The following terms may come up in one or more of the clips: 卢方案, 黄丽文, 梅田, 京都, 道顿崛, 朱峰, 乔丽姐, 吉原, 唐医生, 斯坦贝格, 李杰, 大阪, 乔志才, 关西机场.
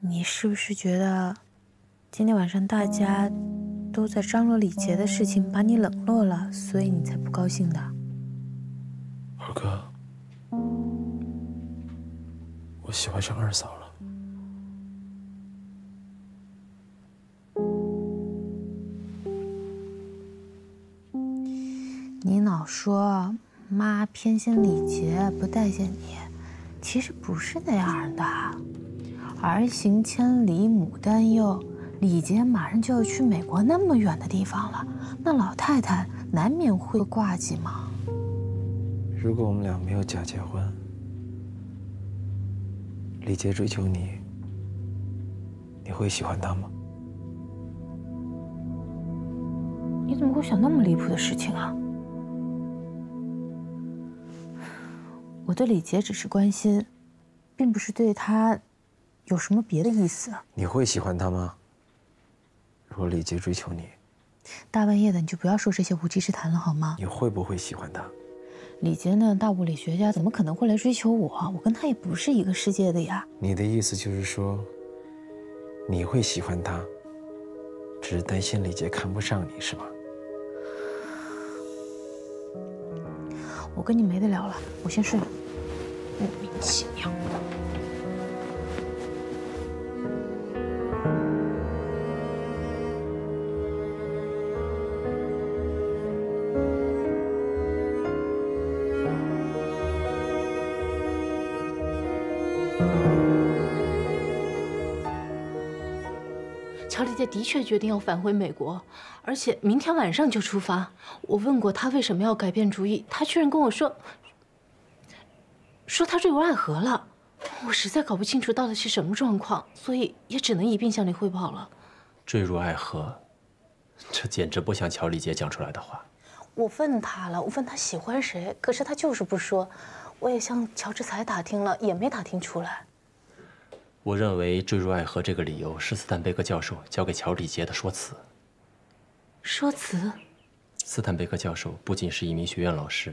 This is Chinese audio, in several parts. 你是不是觉得今天晚上大家都在张罗李杰的事情把你冷落了，所以你才不高兴的？二哥，我喜欢上二嫂了。你老说妈偏心李杰不待见你，其实不是那样的。儿行千里母担忧，李杰马上就要去美国那么远的地方了，那老太太难免会挂记嘛。如果我们俩没有假结婚，李杰追求你，你会喜欢他吗？你怎么会想那么离谱的事情啊？我对李杰只是关心，并不是对他有什么别的意思。你会喜欢他吗？如果李杰追求你，大半夜的你就不要说这些无稽之谈了好吗？你会不会喜欢他？李杰那大物理学家怎么可能会来追求我？我跟他也不是一个世界的呀。你的意思就是说，你会喜欢他，只是担心李杰看不上你是吗？我跟你没得聊了，我先睡了。莫名其妙。乔丽姐的确决定要返回美国，而且明天晚上就出发。我问过她为什么要改变主意，她居然跟我说她坠入爱河了。我实在搞不清楚到底是什么状况，所以也只能一并向你汇报了。坠入爱河，这简直不像乔丽姐讲出来的话。我问她了，我问她喜欢谁，可是她就是不说。我也向乔治才打听了，也没打听出来。我认为坠入爱河这个理由是斯坦贝格教授交给乔李杰的说辞。说辞？斯坦贝格教授不仅是一名学院老师，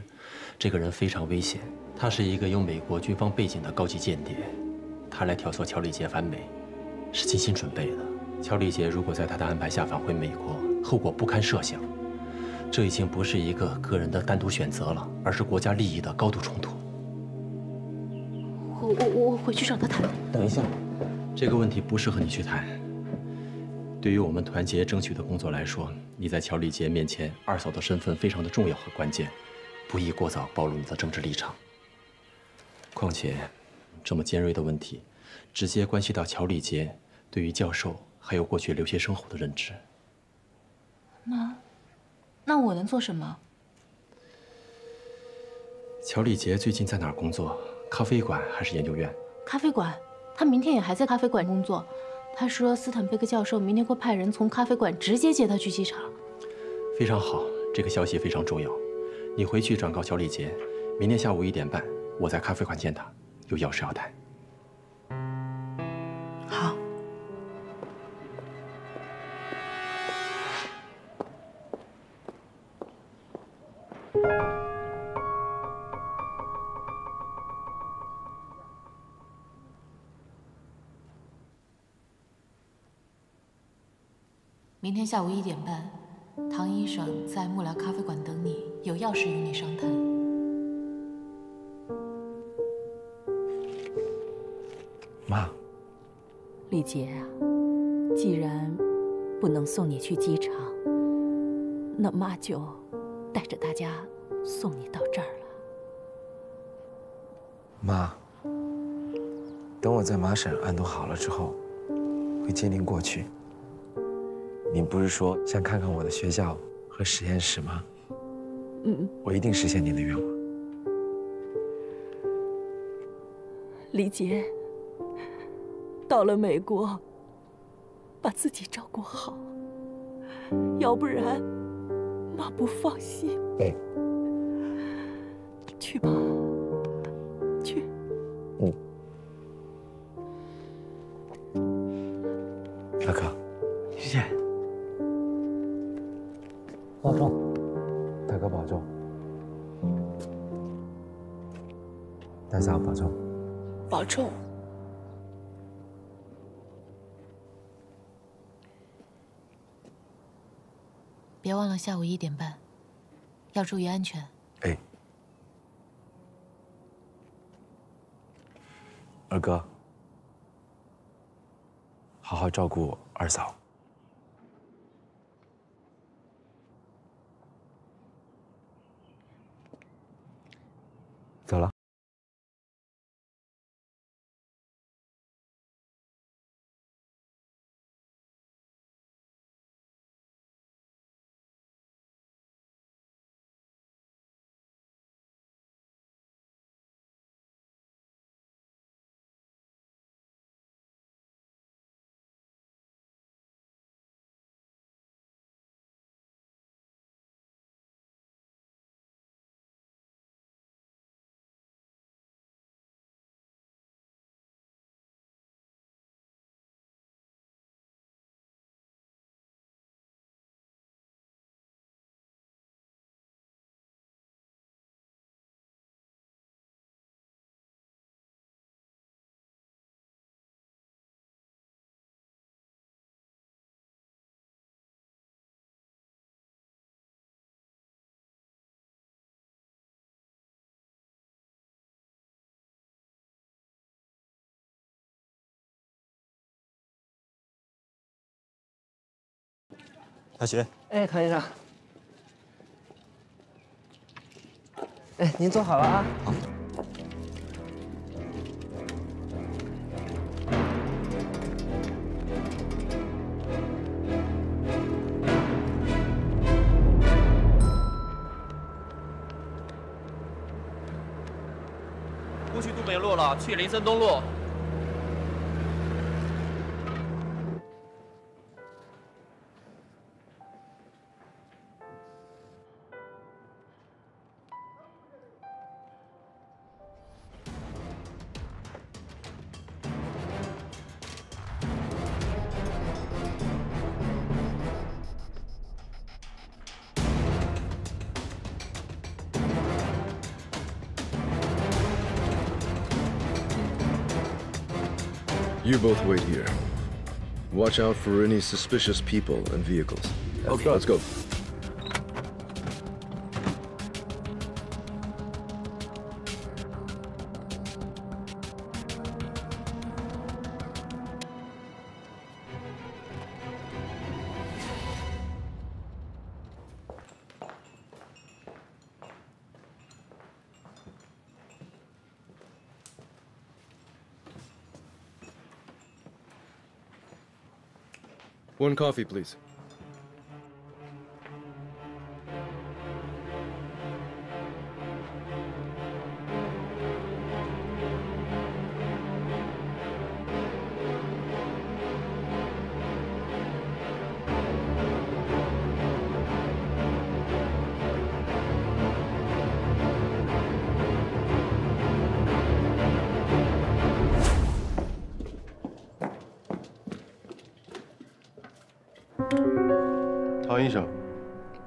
这个人非常危险。他是一个有美国军方背景的高级间谍，他来挑唆乔李杰返美，是精心准备的。乔李杰如果在他的安排下返回美国，后果不堪设想。这已经不是一个个人的单独选择了，而是国家利益的高度冲突。我回去找他谈。等一下。这个问题不适合你去谈。对于我们团结争取的工作来说，你在乔丽杰面前，二嫂的身份非常的重要和关键，不宜过早暴露你的政治立场。况且，这么尖锐的问题，直接关系到乔丽杰对于教授还有过去留学生活的认知。那我能做什么？乔丽杰最近在哪儿工作？咖啡馆还是研究院？咖啡馆。他明天也还在咖啡馆工作。他说斯坦贝克教授明天会派人从咖啡馆直接接他去机场。非常好，这个消息非常重要。你回去转告小李杰，明天下午1点半，我在咖啡馆见他，有要事要谈。好。明天下午1点半，唐医生在幕僚咖啡馆等你，有要事与你商谈。妈，李杰啊，既然不能送你去机场，那妈就带着大家送你到这儿了。妈，等我在麻省安顿好了之后，会接您过去。你不是说想看看我的学校和实验室吗？我一定实现你的愿望。李杰，到了美国，把自己照顾好，要不然妈不放心。去吧，去。大哥，谢谢。保重，大哥保重，大嫂保重，保重。别忘了下午1点半，要注意安全。哎，二哥，好好照顾二嫂。 走了。大学，哎，唐先生，哎，您坐好了啊。好。不去东北路了，去林森东路。 You both wait here. Watch out for any suspicious people and vehicles. Okay. Let's go. 1 coffee, please.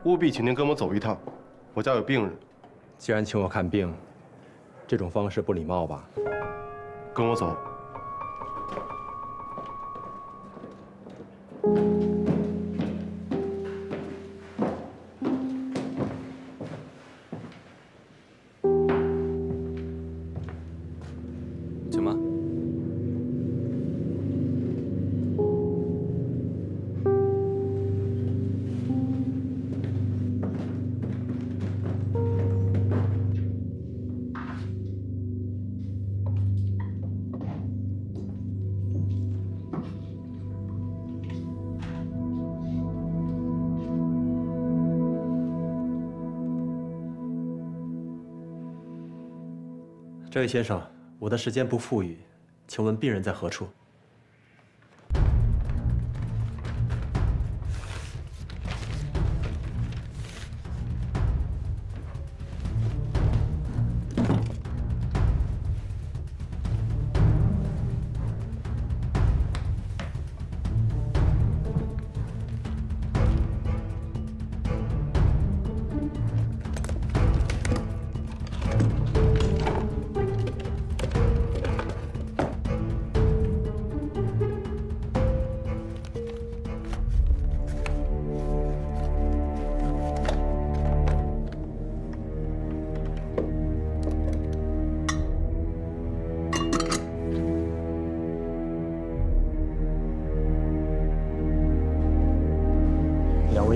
务必请您跟我走一趟，我家有病人。既然请我看病，这种方式不礼貌吧？跟我走。请吗？这位先生，我的时间不富裕，请问病人在何处？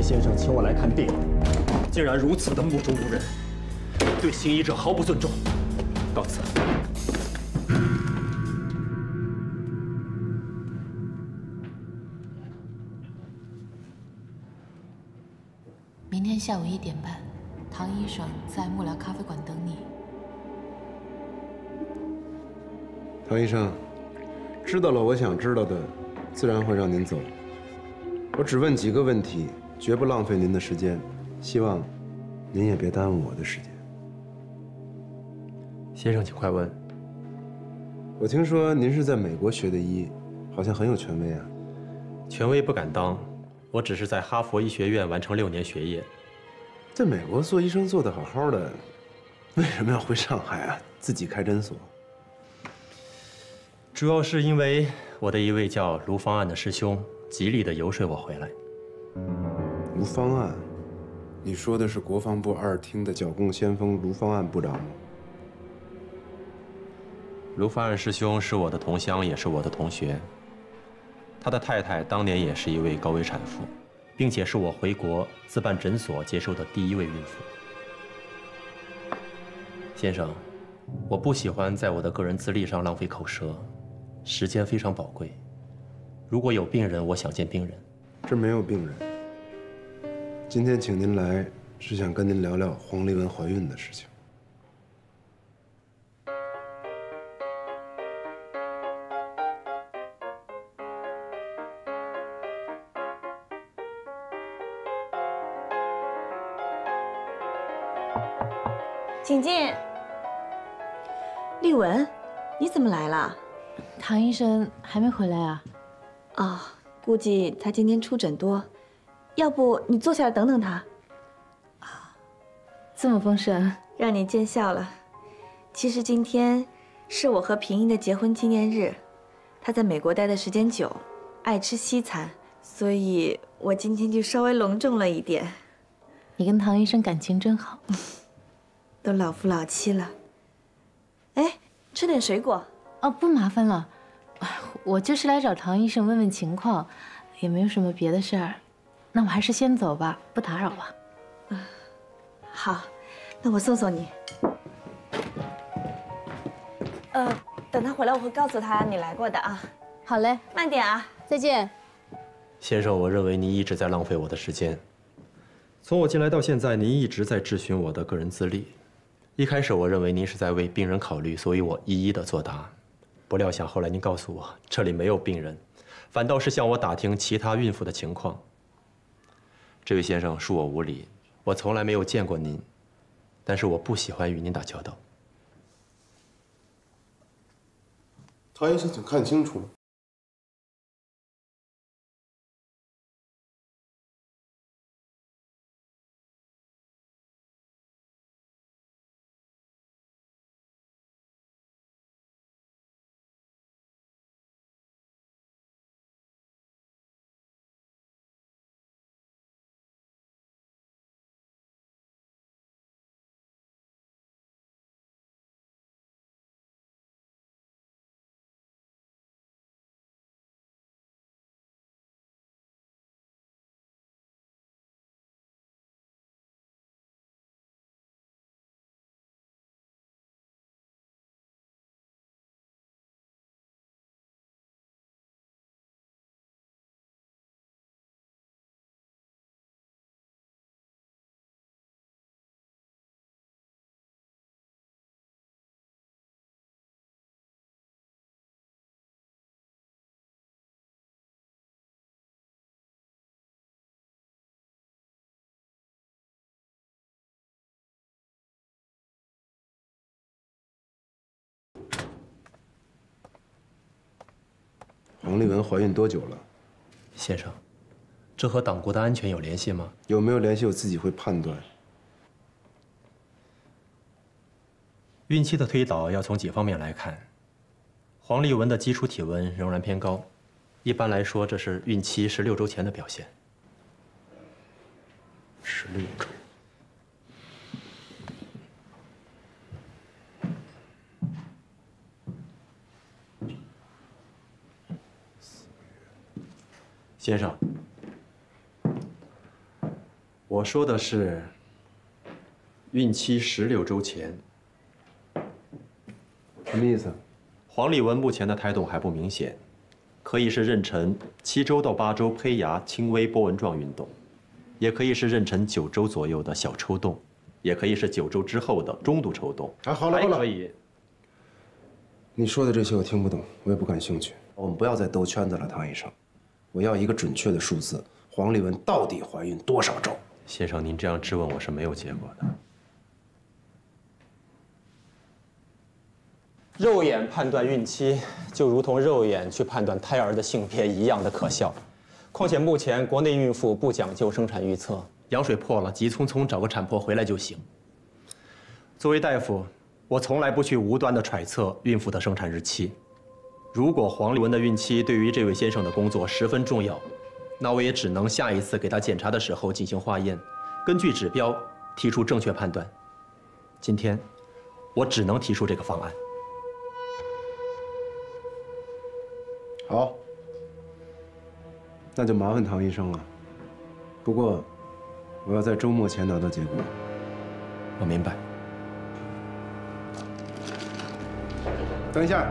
先生请我来看病，竟然如此的目中无人，对行医者毫不尊重。到此。 明天下午1点半，唐医生在幕僚咖啡馆等你。唐医生，知道了我想知道的，自然会让您走。我只问几个问题，绝不浪费您的时间，希望您也别耽误我的时间。先生，请快问。我听说您是在美国学的医，好像很有权威啊。权威不敢当。 我只是在哈佛医学院完成6年学业，在美国做医生做得好好的，为什么要回上海啊？自己开诊所？主要是因为我的一位叫卢方案的师兄极力地游说我回来。卢方案，你说的是国防部2厅的剿共先锋卢方案部长吗？卢方案师兄是我的同乡，也是我的同学。 他的太太当年也是一位高危产妇，并且是我回国自办诊所接收的第1位孕妇。先生，我不喜欢在我的个人资历上浪费口舌，时间非常宝贵。如果有病人，我想见病人。这没有病人。今天请您来是想跟您聊聊黄丽文怀孕的事情。 请进。丽文，你怎么来了？唐医生还没回来啊？哦，估计他今天出诊多，要不你坐下来等等他。啊，这么丰盛，让你见笑了。其实今天是我和平一的结婚纪念日，他在美国待的时间久，爱吃西餐，所以我今天就稍微隆重了一点。你跟唐医生感情真好。 都老夫老妻了，哎，吃点水果哦，不麻烦了。我就是来找唐医生问问情况，也没有什么别的事儿。那我还是先走吧，不打扰吧。啊，好，那我送送你。等他回来我会告诉他你来过的啊。好嘞，慢点啊，再见。先生，我认为您一直在浪费我的时间。从我进来到现在，您一直在质询我的个人资历。 一开始我认为您是在为病人考虑，所以我一一的作答。不料想后来您告诉我这里没有病人，反倒是向我打听其他孕妇的情况。这位先生，恕我无礼，我从来没有见过您，但是我不喜欢与您打交道。唐医生，请看清楚了。 黄丽文怀孕多久了，先生？这和党国的安全有联系吗？有没有联系，我自己会判断。孕期的推导要从几方面来看。黄丽文的基础体温仍然偏高，一般来说这是孕期16周前的表现。16周。 先生，我说的是孕期16周前。什么意思？黄丽雯目前的胎动还不明显，可以是妊娠7周到8周胚芽轻微波纹状运动，也可以是妊娠9周左右的小抽动，也可以是9周之后的中度抽动。哎，好了好了，可以。 你说的这些我听不懂，我也不感兴趣。我们不要再兜圈子了，唐医生。我要一个准确的数字，黄丽雯到底怀孕多少周？先生，您这样质问我是没有结果的。肉眼判断孕期，就如同肉眼去判断胎儿的性别一样的可笑。况且目前国内孕妇不讲究生产预测，羊水破了，急匆匆找个产婆回来就行。作为大夫。 我从来不去无端的揣测孕妇的生产日期。如果黄丽雯的孕期对于这位先生的工作十分重要，那我也只能下一次给她检查的时候进行化验，根据指标提出正确判断。今天，我只能提出这个方案。好，那就麻烦唐医生了。不过，我要在周末前拿到结果。我明白。 等一下，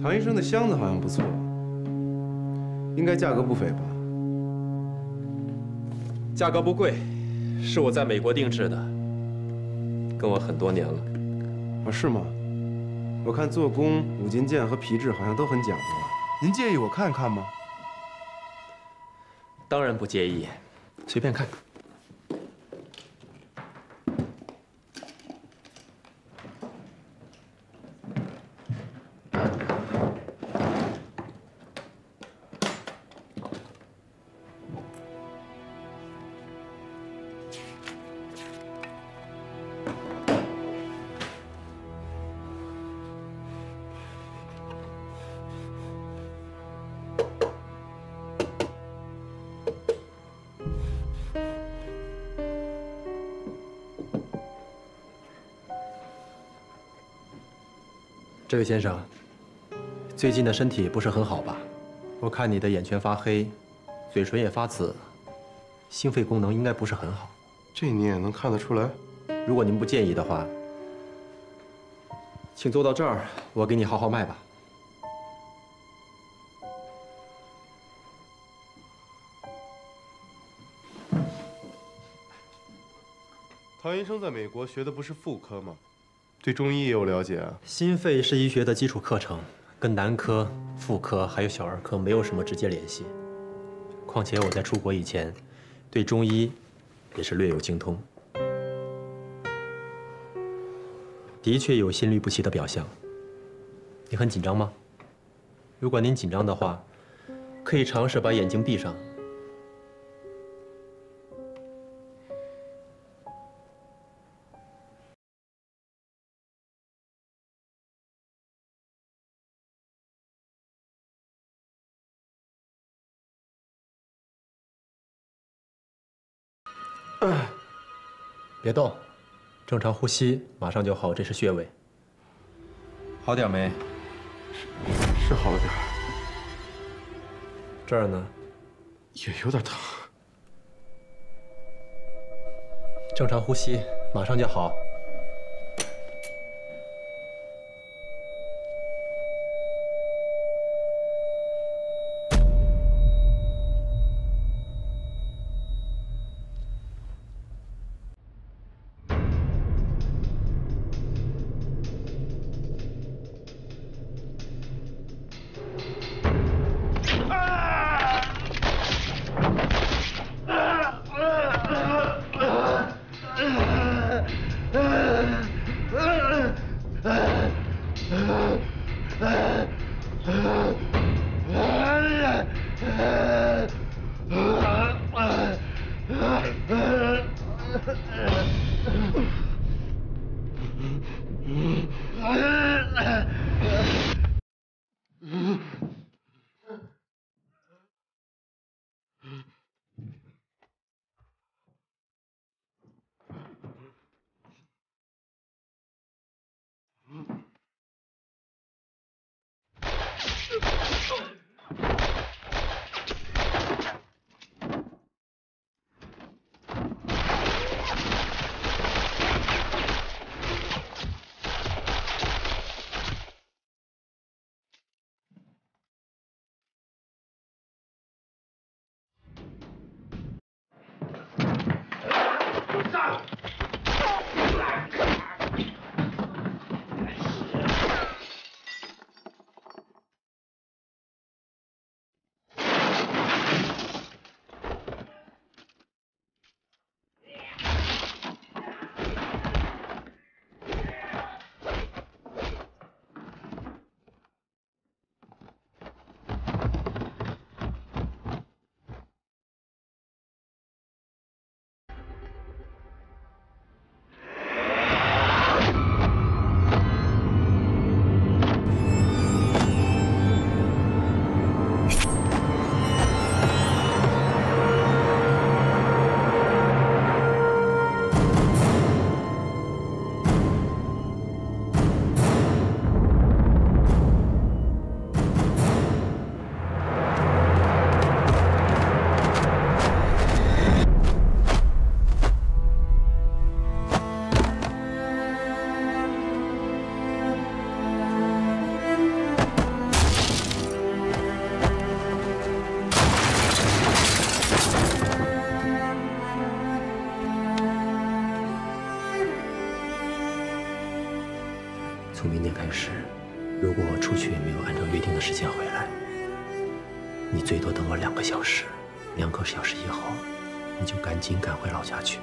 唐医生的箱子好像不错，应该价格不菲吧？价格不贵，是我在美国定制的，跟我很多年了。 啊，是吗？我看做工、五金件和皮质好像都很讲究啊。您介意我看看吗？当然不介意，随便看。这位先生，最近的身体不是很好吧？我看你的眼圈发黑，嘴唇也发紫，心肺功能应该不是很好。这你也能看得出来？如果您不介意的话，请坐到这儿，我给你号号脉吧。唐医生在美国学的不是妇科吗？ 对中医也有了解啊。心肺是医学的基础课程，跟男科、妇科还有小儿科没有什么直接联系。况且我在出国以前，对中医也是略有精通。的确有心律不齐的表象。你很紧张吗？如果您紧张的话，可以尝试把眼睛闭上。 别动，正常呼吸，马上就好。这是穴位，好点没？是好了点。这儿呢，也有点疼。正常呼吸，马上就好。从明天开始，如果我出去也没有按照约定的时间回来，你最多等我2个小时。2个小时以后，你就赶紧赶回老家去。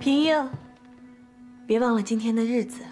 平英，别忘了今天的日子。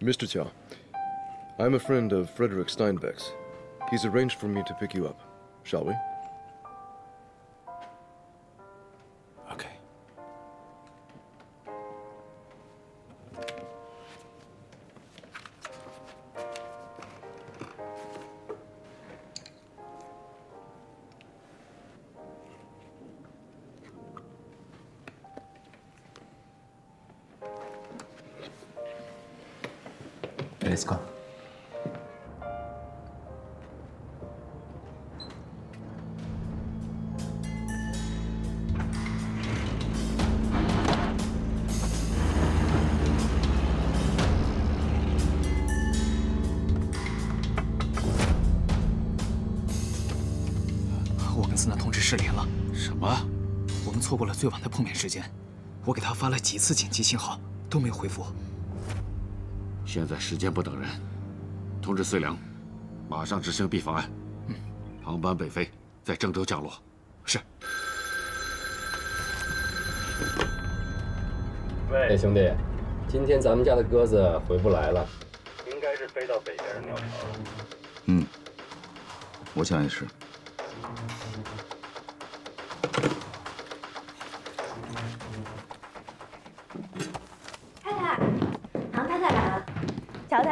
Mr. Chia, I'm a friend of Frederick Steinbeck's. He's arranged for me to pick you up. Shall we? Okay. Let's go.失联了？什么？我们错过了最晚的碰面时间。我给他发了几次紧急信号，都没有回复。现在时间不等人，通知司良，马上执行避防案。嗯，航班北飞，在郑州降落。是。喂，兄弟，今天咱们家的鸽子回不来了，应该是飞到北边的鸟巢了。嗯，我想也是。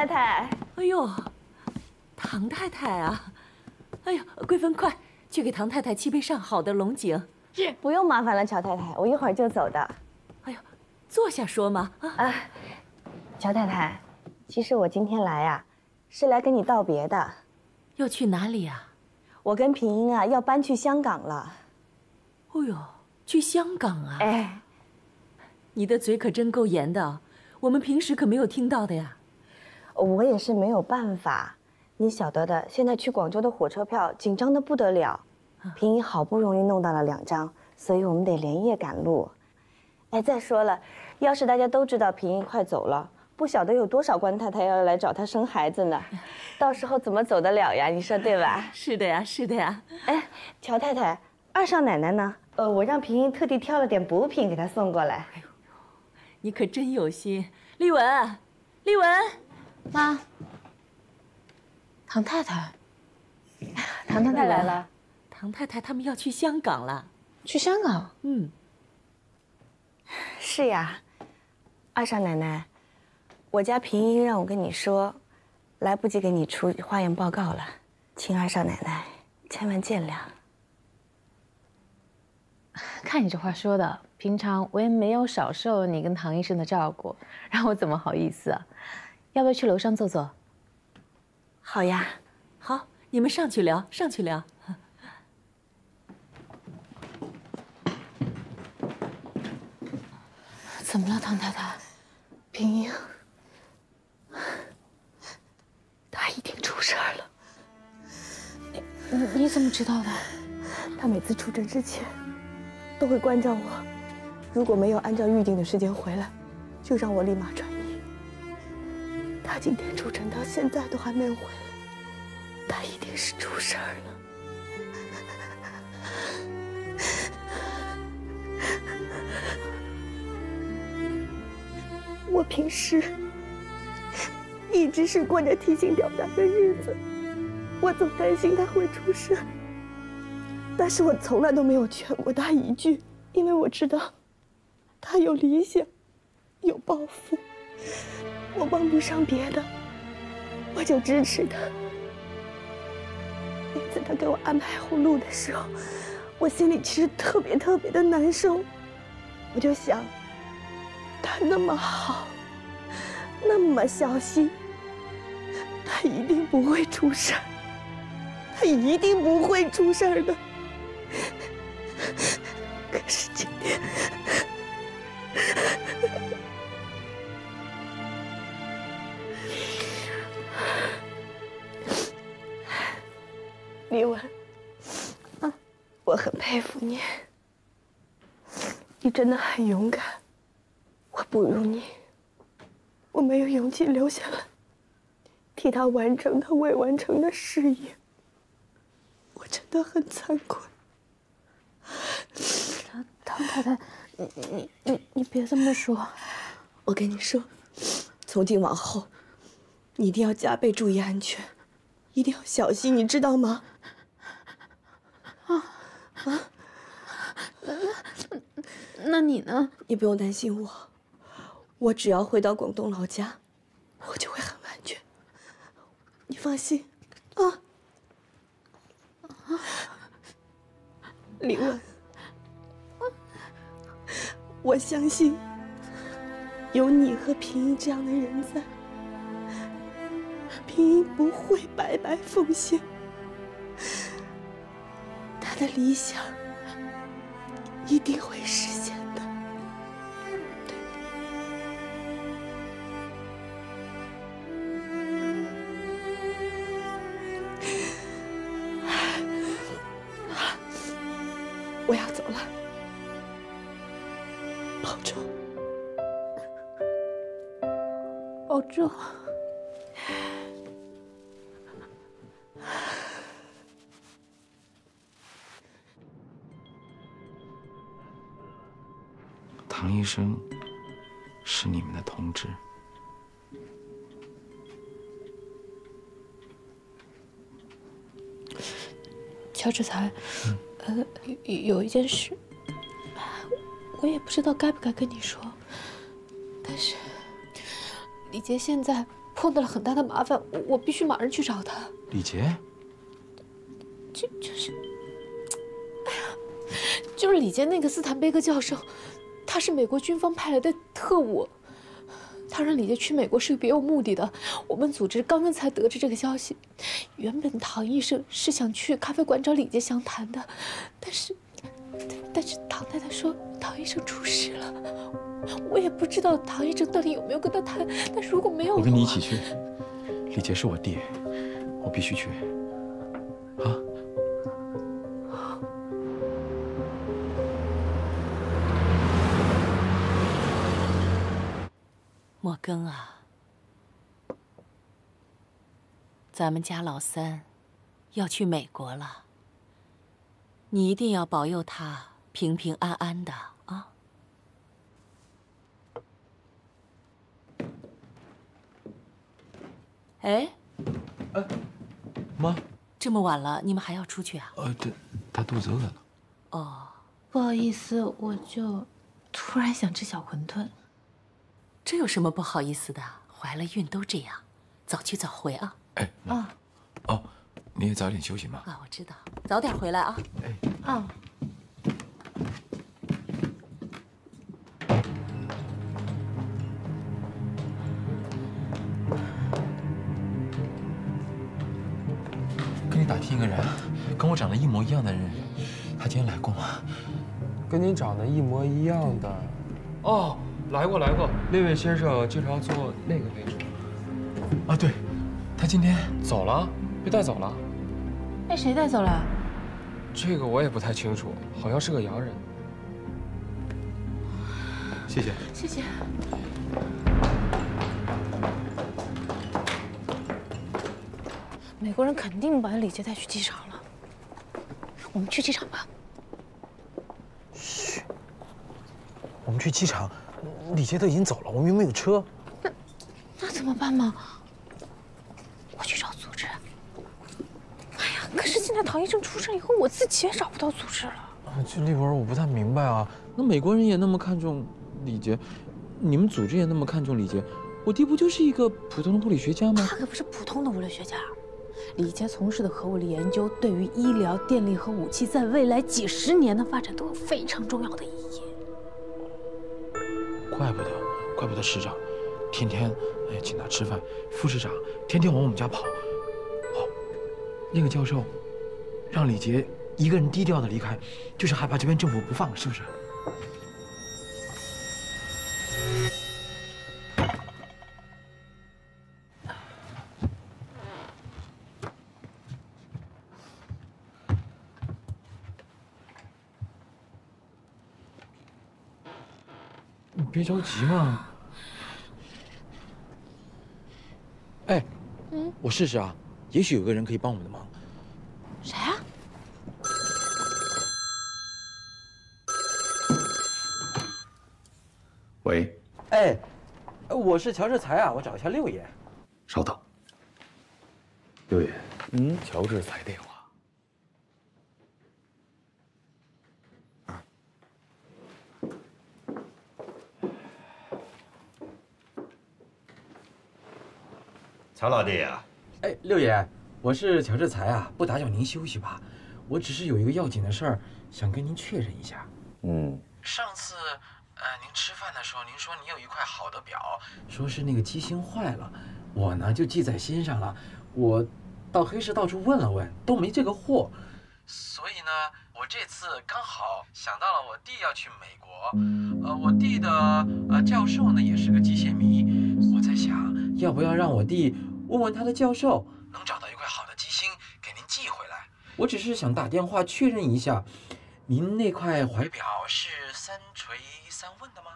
太太，哎呦，唐太太啊！哎呦，桂芬，快去给唐太太沏杯上好的龙井。是，不用麻烦了，乔太太，我一会儿就走的。哎呦，坐下说嘛啊！啊，乔太太，其实我今天来啊，是来跟你道别的。要去哪里呀？我跟平英啊要搬去香港了。哦呦，去香港啊！哎，你的嘴可真够严的，我们平时可没有听到的呀。 我也是没有办法，你晓得的，现在去广州的火车票紧张的不得了。平英好不容易弄到了2张，所以我们得连夜赶路。哎，再说了，要是大家都知道平英快走了，不晓得有多少官太太要来找她生孩子呢，到时候怎么走得了呀？你说对吧？是的呀，是的呀。哎，乔太太，二少奶奶呢？我让平英特地挑了点补品给她送过来。哎呦，你可真有心，丽文，丽文。 妈，唐太太，唐太太来了。唐太太他们要去香港了。去香港？嗯。是呀，二少奶奶，我家平英让我跟你说，来不及给你出化验报告了，请二少奶奶千万见谅。看你这话说的，平常我也没有少受你跟唐医生的照顾，让我怎么好意思啊？ 要不要去楼上坐坐？好呀，好，你们上去聊，上去聊。怎么了，唐太太？平英，她一定出事儿了。你怎么知道的？她每次出诊之前都会关照我，如果没有按照预定的时间回来，就让我立马转移。 他今天出诊到现在都还没有回来，他一定是出事儿了。我平时一直是过着提心吊胆的日子，我总担心他会出事，但是我从来都没有劝过他一句，因为我知道他有理想，有抱负。 我帮不上别的，我就支持他。每次他给我安排后路的时候，我心里其实特别的难受。我就想，他那么好，那么小心，他一定不会出事儿，他一定不会出事儿的。可是今天…… 丽文，啊，我很佩服你，你真的很勇敢。我不如你，我没有勇气留下来，替他完成他未完成的事业。我真的很惭愧。唐太太，你别这么说。我跟你说，从今往后，你一定要加倍注意安全，一定要小心，你知道吗？啊！那你呢？你不用担心我，我只要回到广东老家，我就会很安全。你放心，李文，我相信有你和平一这样的人在，平一不会白白奉献他的理想。 一定会实现的。对，我要走了，保重，保重。 唐医生是你们的同志，乔志才，有一件事，我也不知道该不该跟你说，但是李杰现在碰到了很大的麻烦，我必须马上去找他。李杰，就是，哎呀，就是李杰那个斯坦贝格教授。 他是美国军方派来的特务，他让李杰去美国是别有目的的。我们组织刚刚才得知这个消息，原本唐医生是想去咖啡馆找李杰详谈的，但是唐太太说唐医生出事了。我也不知道唐医生到底有没有跟他谈，但是如果没有，我跟你一起去。李杰是我弟，我必须去。啊。 莫庚啊，咱们家老三要去美国了，你一定要保佑他平平安安的啊！哎，妈，这么晚了，你们还要出去啊？他肚子饿了。哦，不好意思，我就突然想吃小馄饨。 这有什么不好意思的？怀了孕都这样，早去早回啊！哎，啊，哦，你也早点休息嘛。啊，我知道，早点回来啊。哎，啊。跟你打听一个人，跟我长得一模一样的人，他今天来过吗？跟你长得一模一样的，哦。 来过，那位先生经常坐那个位置。啊，对，他今天走了，被带走了。被谁带走了？这个我也不太清楚，好像是个洋人。谢谢，谢谢。美国人肯定把李杰带去机场了，我们去机场吧。嘘，我们去机场。 李杰都已经走了，我们又没有车，那怎么办嘛？我去找组织。哎呀，可是现在唐医生出事以后，我自己也找不到组织了。这丽文，我不太明白啊，那美国人也那么看重李杰，你们组织也那么看重李杰，我弟不就是一个普通的物理学家吗？他可不是普通的物理学家，李杰从事的核物理研究对于医疗、电力和武器在未来几十年的发展都有非常重要的意义。 怪不得市长天天请他吃饭，副市长天天往我们家跑。那个教授让李杰一个人低调的离开，就是害怕这边政府不放，是不是？你别着急嘛。 哎，我试试啊，也许有个人可以帮我们的忙。谁啊？喂。哎，我是乔志才啊，我找一下六爷。稍等。六爷，乔治才电话。 乔老弟啊，哎，六爷，我是乔志才啊，不打搅您休息吧，我只是有一个要紧的事儿想跟您确认一下。上次您吃饭的时候，您说您有一块好的表，说是那个机芯坏了，我呢就记在心上了。我到黑市到处问了问，都没这个货，所以呢，我这次刚好想到了我弟要去美国，我弟的教授呢也是个机械迷，我在想要不要让我弟。 问问他的教授能找到一块好的机芯给您寄回来。我只是想打电话确认一下，您那块怀表是3锤3问的吗？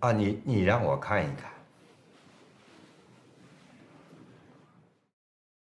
啊，你让我看一看。